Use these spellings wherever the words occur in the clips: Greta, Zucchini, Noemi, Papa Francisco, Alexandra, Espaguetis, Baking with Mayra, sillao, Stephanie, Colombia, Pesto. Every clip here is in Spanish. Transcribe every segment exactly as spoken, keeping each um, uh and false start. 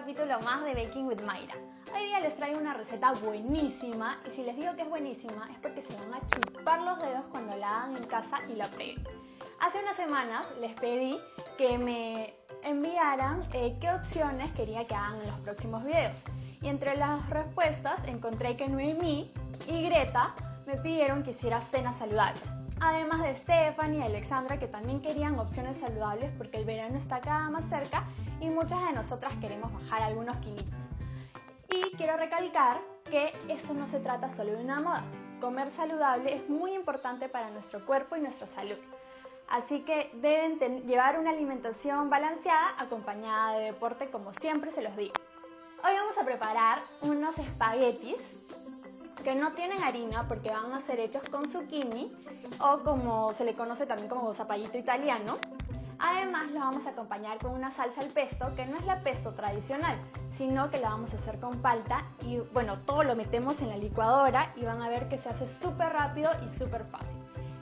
capítulo más de Baking with Mayra. Hoy día les traigo una receta buenísima, y si les digo que es buenísima es porque se van a chupar los dedos cuando la hagan en casa y la prueben. Hace unas semanas les pedí que me enviaran eh, qué opciones quería que hagan en los próximos videos, y entre las respuestas encontré que Noemi y Greta me pidieron que hiciera cenas saludables, además de Stephanie y Alexandra, que también querían opciones saludables porque el verano está cada más cerca y muchas de nosotras queremos bajar algunos kilitos. Y quiero recalcar que eso no se trata solo de una moda. Comer saludable es muy importante para nuestro cuerpo y nuestra salud. Así que deben llevar una alimentación balanceada acompañada de deporte, como siempre se los digo. Hoy vamos a preparar unos espaguetis que no tienen harina porque van a ser hechos con zucchini, o como se le conoce también como zapallito italiano. Además, lo vamos a acompañar con una salsa al pesto, que no es la pesto tradicional, sino que la vamos a hacer con palta, y bueno, todo lo metemos en la licuadora y van a ver que se hace súper rápido y súper fácil.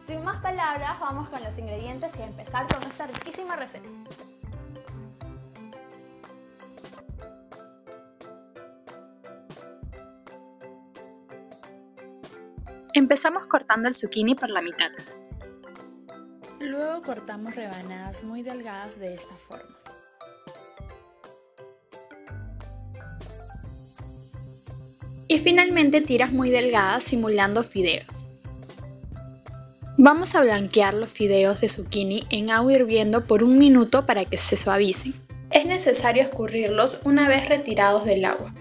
Sin más palabras, vamos con los ingredientes y a empezar con esta riquísima receta. Empezamos cortando el zucchini por la mitad. Luego cortamos rebanadas muy delgadas de esta forma. Y finalmente tiras muy delgadas simulando fideos. Vamos a blanquear los fideos de zucchini en agua hirviendo por un minuto para que se suavicen. Es necesario escurrirlos una vez retirados del agua.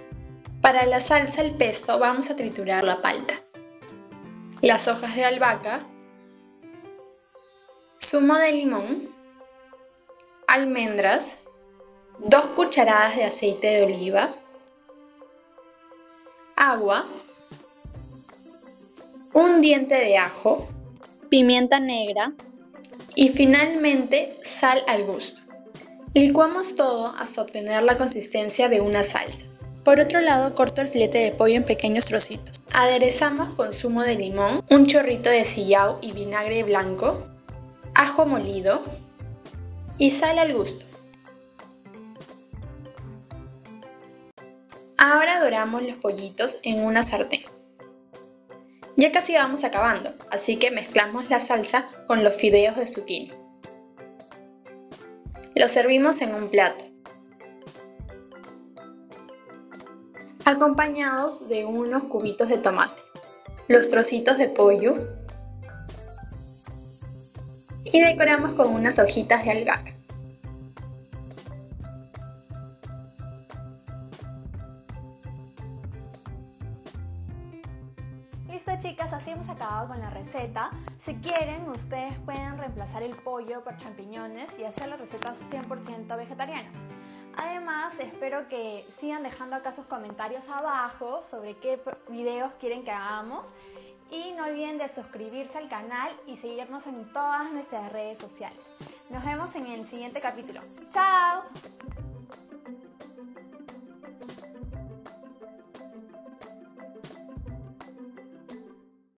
Para la salsa al pesto vamos a triturar la palta, las hojas de albahaca, zumo de limón, almendras, dos cucharadas de aceite de oliva, agua, un diente de ajo, pimienta negra y finalmente sal al gusto. Licuamos todo hasta obtener la consistencia de una salsa. Por otro lado, corto el filete de pollo en pequeños trocitos. Aderezamos con zumo de limón, un chorrito de sillao y vinagre blanco, ajo molido y sal al gusto. Ahora doramos los pollitos en una sartén. Ya casi vamos acabando, así que mezclamos la salsa con los fideos de zucchini. Los servimos en un plato, acompañados de unos cubitos de tomate, los trocitos de pollo, y decoramos con unas hojitas de albahaca. Listo, chicas, así hemos acabado con la receta. Si quieren, ustedes pueden reemplazar el pollo por champiñones y hacer la receta cien por ciento vegetariana. Además, espero que sigan dejando acá sus comentarios abajo sobre qué videos quieren que hagamos. Y no olviden de suscribirse al canal y seguirnos en todas nuestras redes sociales. Nos vemos en el siguiente capítulo. ¡Chao!